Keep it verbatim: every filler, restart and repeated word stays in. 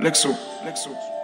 Lexo, Lexo.